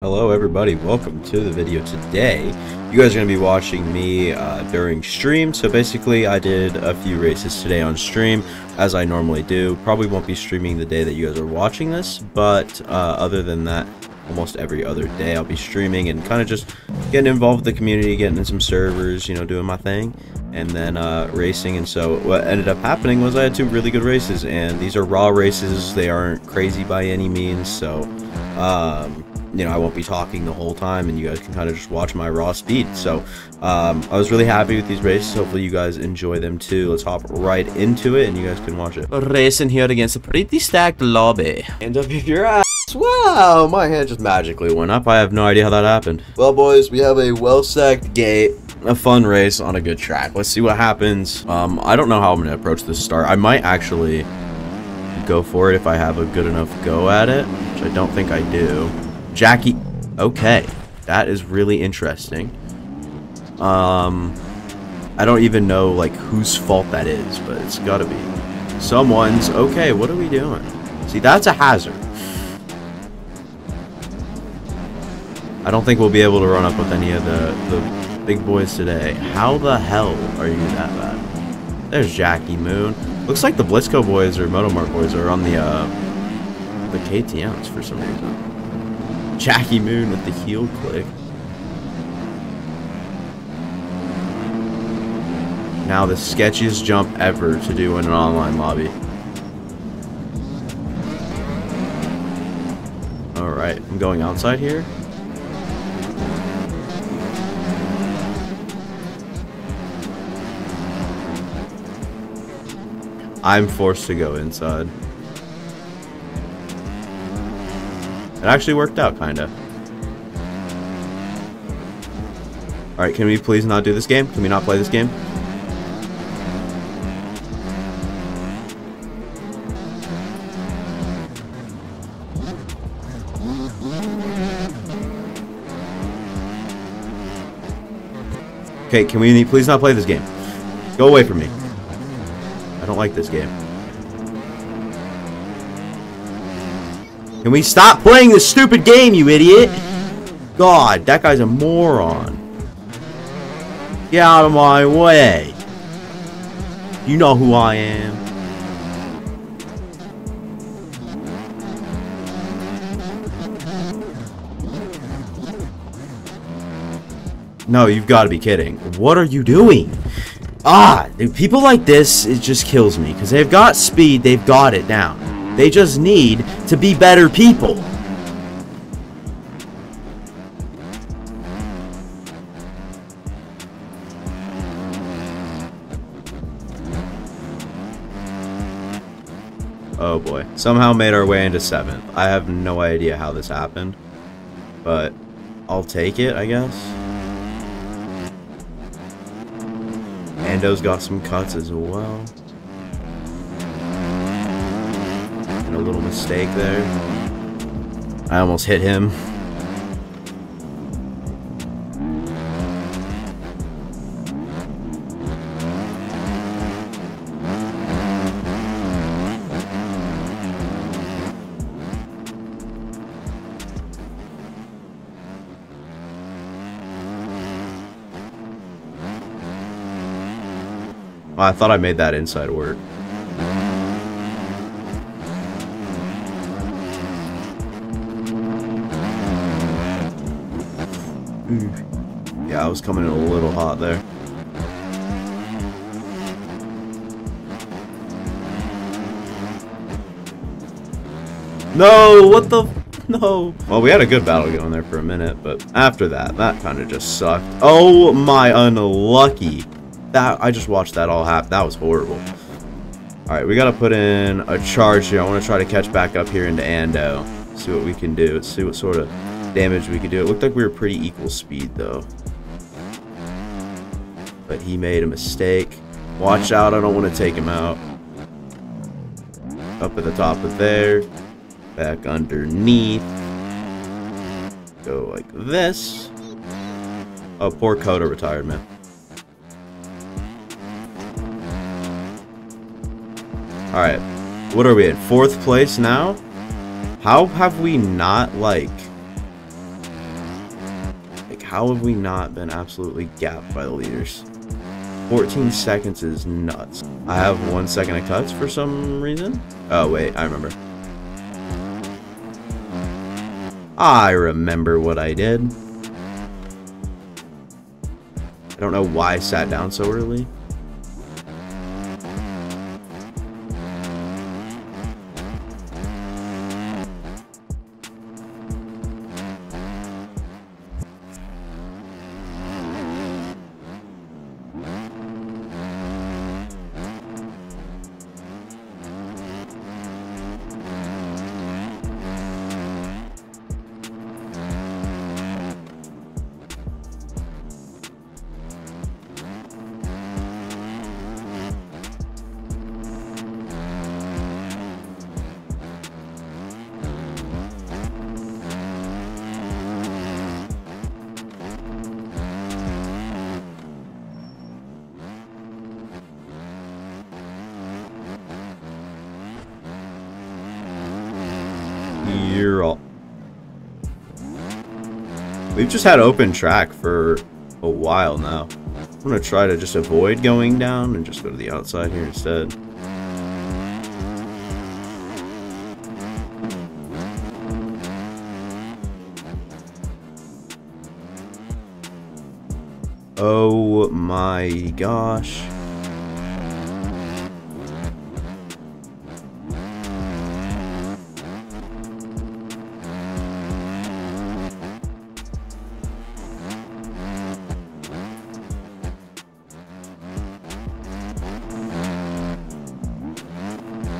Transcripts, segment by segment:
Hello everybody, welcome to the video. Today you guys are going to be watching me during stream. So basically I did a few races today on stream as I normally do. Probably won't be streaming the day that you guys are watching this, but other than that, almost every other day I'll be streaming and kind of just getting involved with the community, getting in some servers, you know, doing my thing, and then racing. And so what ended up happening was I had two really good races, and these are raw races. They aren't crazy by any means, so you know, I won't be talking the whole time and you guys can kind of just watch my raw speed. So I was really happy with these races. Hopefully you guys enjoy them too. Let's hop right into it and you guys can watch it. Racing here against a pretty stacked lobby. End up if you're ass. Wow, my hand just magically went up. I have no idea how that happened. Well boys, we have a well stacked gate, a fun race on a good track. Let's see what happens. I don't know how I'm gonna approach this start. I might actually go for it if I have a good enough go at it, which I don't think I do. Jackie, okay, that is really interesting. I don't even know like whose fault that is, but it's gotta be someone's. Okay, what are we doing? See, that's a hazard. I don't think we'll be able to run up with any of the big boys today. How the hell are you that bad? There's Jackie Moon. Looks like the Blitzko boys or Motomart boys are on the KTMs for some reason. Jackie Moon with the heel click. Now the sketchiest jump ever to do in an online lobby. Alright, I'm going outside here. I'm forced to go inside. It actually worked out, kinda. Alright, can we please not do this game? Can we not play this game? Okay, can we please not play this game? Go away from me. I don't like this game. Can we stop playing this stupid game, you idiot? God, that guy's a moron. Get out of my way. You know who I am. No, you've got to be kidding. What are you doing? Ah, dude, people like this, it just kills me. Because they've got speed, they've got it down. They just need to be better people. Oh boy. Somehow made our way into 7th. I have no idea how this happened, but I'll take it, I guess. Ando's got some cuts as well. A little mistake there. I almost hit him. Well, I thought I made that inside work. Yeah, I was coming in a little hot there. No, what the? No. Well, we had a good battle going there for a minute, but after that, that kind of just sucked. Oh my, unlucky. That, I just watched that all happen. That was horrible. All right, we got to put in a charge here. I want to try to catch back up here into Ando. See what we can do. Let's see what sort of damage we could do. It looked like we were pretty equal speed though, but he made a mistake. Watch out, I don't want to take him out. Up at the top of there, back underneath, go like this. Oh, poor Coda retired, man. All right, what are we in 4th place now? How have we not like How have we not been absolutely gapped by the leaders? 14 seconds is nuts. I have 1 second of cuts for some reason. Oh wait, I remember. I remember what I did. I don't know why I sat down so early. We've just had open track for a while now. I'm gonna try to just avoid going down and just go to the outside here instead. Oh my gosh.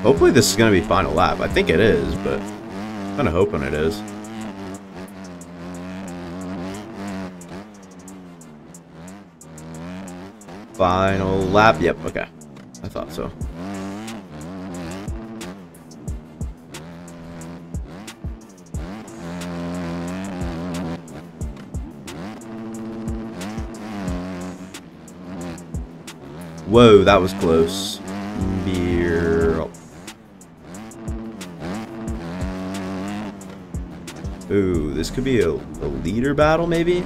Hopefully this is going to be final lap. I think it is, but I'm kind of hoping it is. Final lap. Yep, okay. I thought so. Whoa, that was close. Ooh, this could be a leader battle, maybe?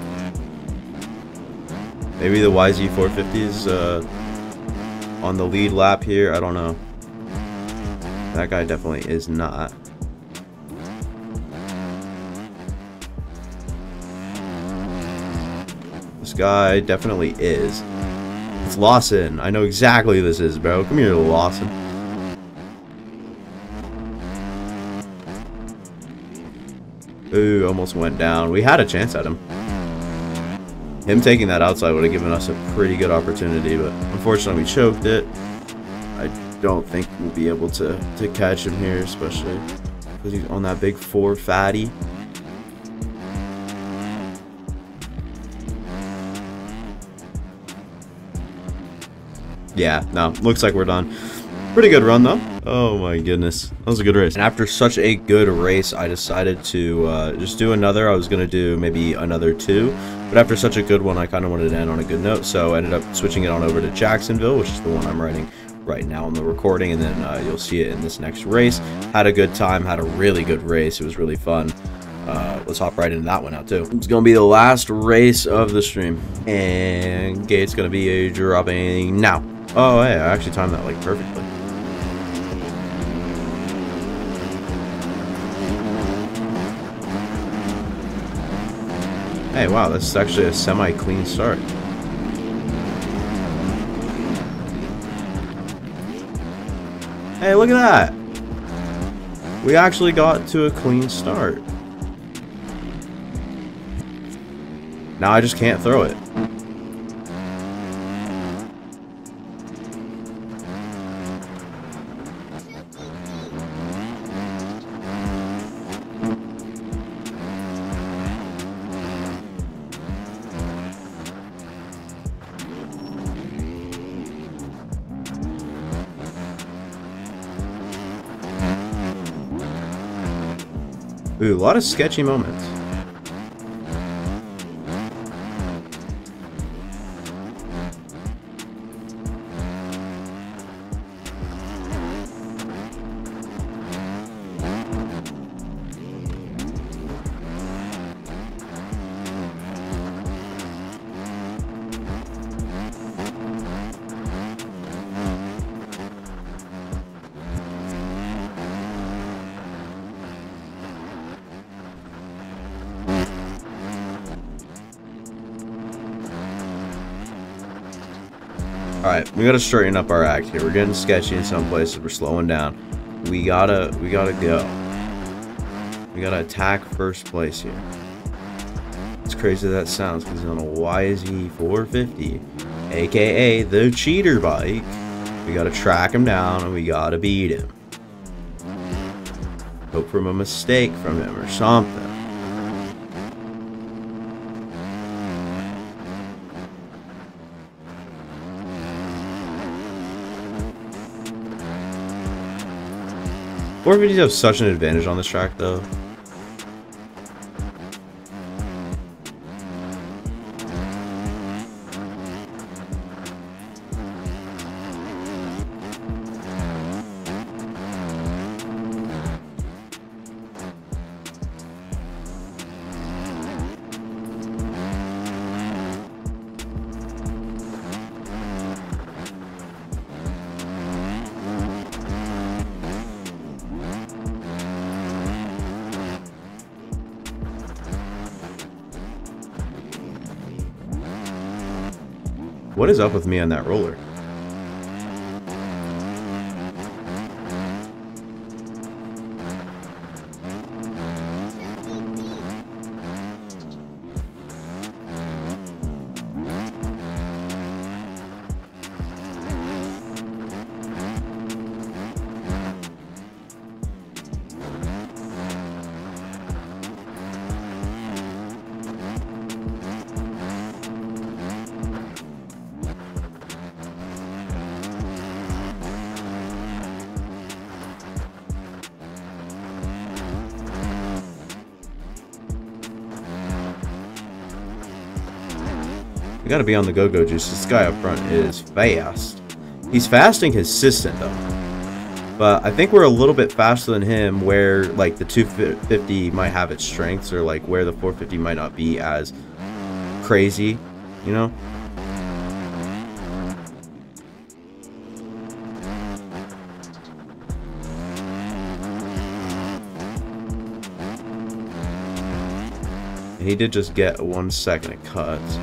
Maybe the YZ450 is on the lead lap here. I don't know. That guy definitely is not. This guy definitely is. It's Lawson. I know exactly who this is, bro. Come here, Lawson. Ooh, almost went down. We had a chance at him. Him taking that outside would have given us a pretty good opportunity, but unfortunately we choked it. I don't think we'll be able to catch him here, especially because he's on that big four fatty. Yeah, no, looks like we're done. Pretty good run though. Oh my goodness, that was a good race. And after such a good race, I decided to just do another. I was gonna do maybe another two, but after such a good one, I kind of wanted to end on a good note, so I ended up switching it on over to Jacksonville, which is the one I'm riding right now on the recording, and then you'll see it in this next race. Had a good time, had a really good race. It was really fun. Let's hop right into that one out too. It's gonna be the last race of the stream, and Gate's gonna be dropping now. Oh hey, I actually timed that like perfectly. Hey, wow, this is actually a semi-clean start. Hey, look at that! We actually got to a clean start. Now I just can't throw it. Ooh, a lot of sketchy moments. Alright, we gotta straighten up our act here. We're getting sketchy in some places. We're slowing down. We gotta go. We gotta attack first place here. It's crazy that sounds because on a YZ450, aka the cheater bike, we gotta track him down and we gotta beat him. Hope for a mistake from him or something. Four videos have such an advantage on this track though. What is up with me on that roller? We gotta be on the go-go juice. This guy up front is fast. He's fasting consistent though. But I think we're a little bit faster than him where like the 250 might have its strengths or like where the 450 might not be as crazy, you know? He did just get 1 second of cuts.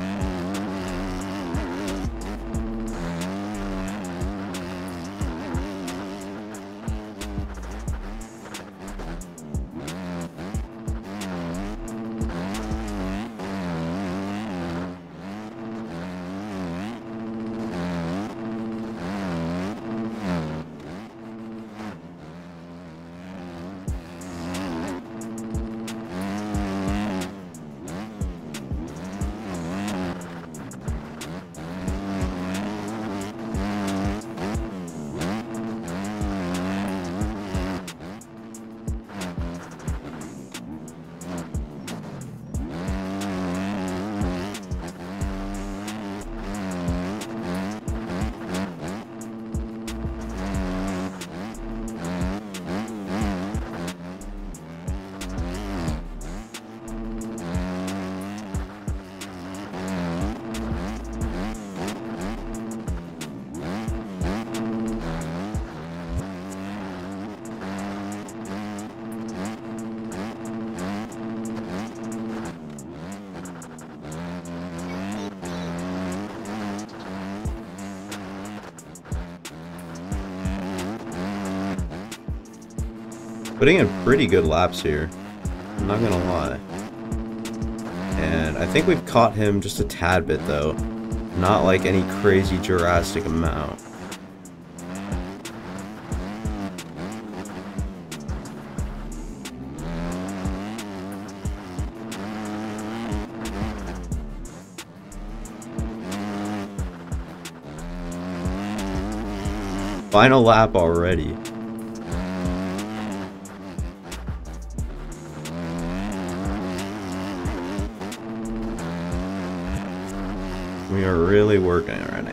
Putting in pretty good laps here, I'm not gonna lie. And I think we've caught him just a tad bit though. Not like any crazy drastic amount. Final lap already. We are really working it right now.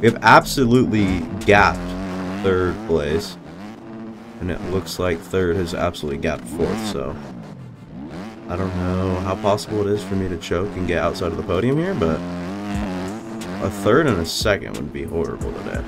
We have absolutely gapped third place. And it looks like third has absolutely gapped fourth, so I don't know how possible it is for me to choke and get outside of the podium here, but a third and a second would be horrible today.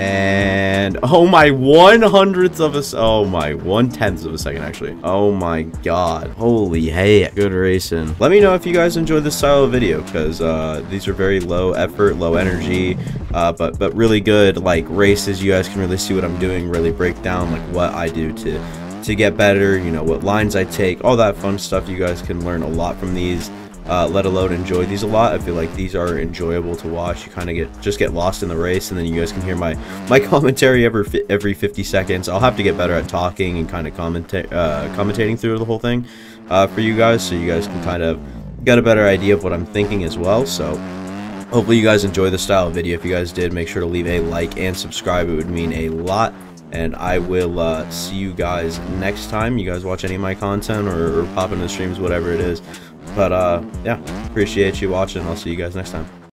And oh my 1/100th of a oh my 1/10th of a second actually. Oh my god. Holy hey, good racing. Let me know if you guys enjoy this style of video, because these are very low effort, low energy, but really good like races. You guys can really see what I'm doing, really break down like what I do to get better, you know, what lines I take, all that fun stuff. You guys can learn a lot from these. Let alone enjoy these a lot. I feel like these are enjoyable to watch. You kind of just get lost in the race, and then you guys can hear my commentary every 50 seconds. I'll have to get better at talking and kind of commentating through the whole thing for you guys, so you guys can kind of get a better idea of what I'm thinking as well. So hopefully you guys enjoy the style of video. If you guys did, make sure to leave a like and subscribe. It would mean a lot. And I will see you guys next time. You guys watch any of my content or pop into the streams, whatever it is. But yeah, appreciate you watching. I'll see you guys next time.